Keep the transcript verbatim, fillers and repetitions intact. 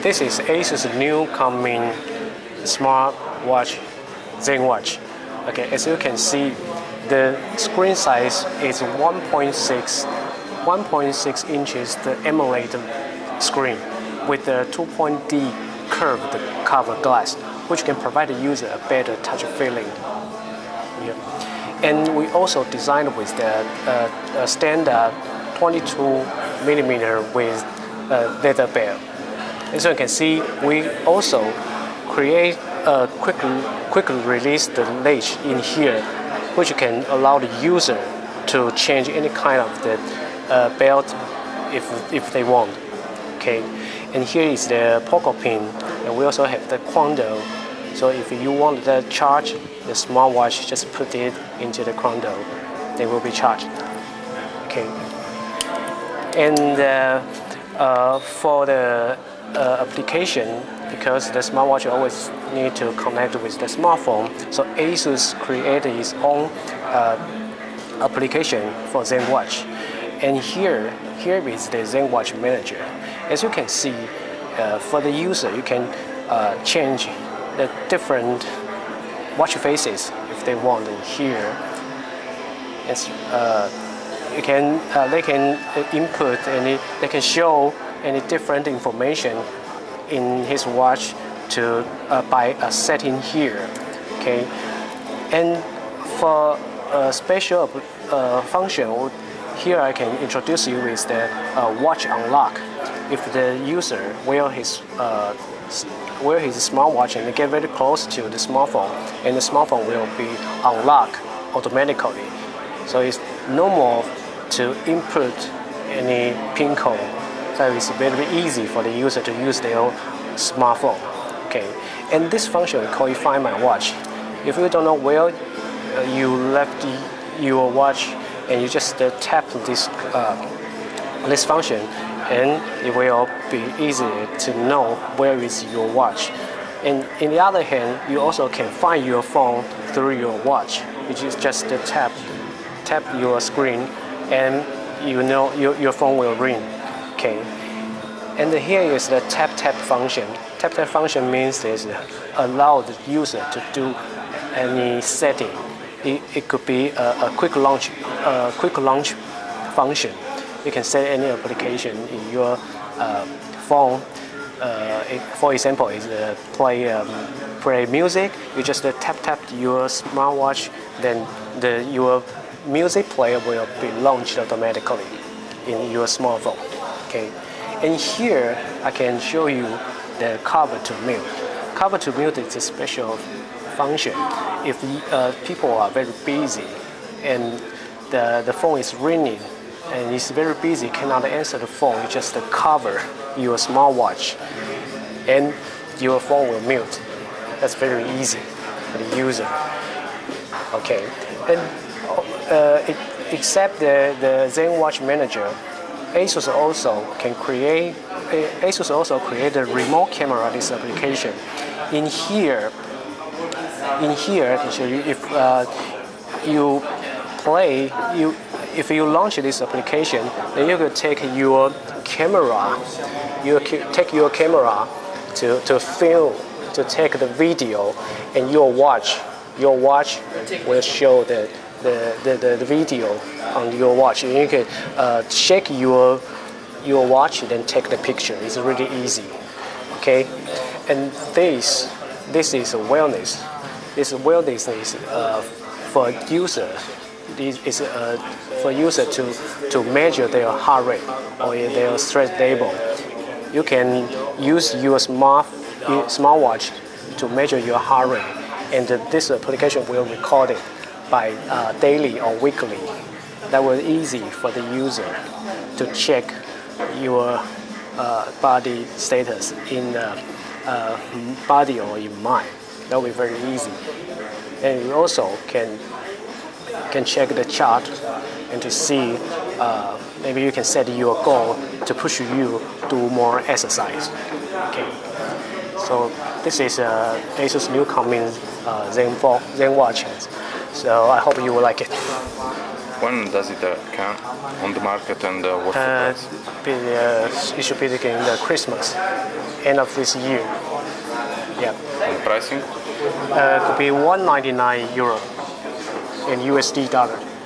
This is Asus' new coming smart watch, ZenWatch. Okay, as you can see, the screen size is one point six inches, the AMOLED screen, with the two point D curved cover glass, which can provide the user a better touch feeling. Yeah. And we also designed with the uh, standard twenty-two millimeter with uh, leather belt. As you can see, we also create a quick, quick release the latch in here, which can allow the user to change any kind of the uh, belt if, if they want. Okay, and here is the poker pin, and we also have the condor. So if you want to charge the smartwatch, just put it into the condor, they will be charged. Okay, and uh, uh, for the Uh, application, because the smartwatch always need to connect with the smartphone, so Asus created its own uh, application for ZenWatch. And here, here is the ZenWatch Manager. As you can see, uh, for the user, you can uh, change the different watch faces if they want. And here, it's, uh, you can uh, they can input and they can show any different information in his watch to uh, by a setting here, okay. And for a special uh, function, here I can introduce you with the uh, watch unlock. If the user wear his uh, wear his smartwatch and get very close to the smartphone, and the smartphone will be unlocked automatically. So it's no more to input any pin code. So it's very easy for the user to use their smartphone. Okay, and this function is called Find My Watch. If you don't know where you left your watch, and you just uh, tap this uh, this function, and it will be easy to know where is your watch. And on the other hand, you also can find your phone through your watch. You just just uh, tap tap your screen, and you know your your phone will ring. Okay, and here is the tap tap function. Tap tap function means is allow the user to do any setting. It, it could be a, a quick launch, a quick launch function. You can set any application in your uh, phone. Uh, it, for example, is uh, play um, play music. You just uh, tap tap your smartwatch, then the your music player will be launched automatically in your smartphone. Okay, and here I can show you the cover to mute. Cover to mute is a special function. If uh, people are very busy and the, the phone is ringing and it's very busy, cannot answer the phone, you just cover your smartwatch and your phone will mute. That's very easy for the user. Okay, and uh, it, except the, the ZenWatch Manager, Asus also can create. Asus also created a remote camera. This application, in here, in here, I can show you if uh, you play, you if you launch this application, then you could take your camera, you take your camera to to film, to take the video, and your watch, your watch will show the. The, the, the video on your watch. You can uh, check your your watch, then take the picture. It's really easy. Okay, and this this is wellness. This wellness is uh, for user. This is uh, for user to to measure their heart rate or their stress level. You can use your smart smartwatch to measure your heart rate, and this application will record it by uh, daily or weekly. That was easy for the user to check your uh, body status in uh, uh, body or in mind. That will be very easy. And you also can can check the chart and to see uh, maybe you can set your goal to push you to more exercise. Okay. So this is uh, Asus new coming uh, ZenWatch. So I hope you will like it. When does it uh, come on the market, and uh, what's uh, the price? Be, uh, it should be in the Christmas, end of this year. Yeah. And pricing? Uh, it could be one ninety-nine euro in U S D dollar.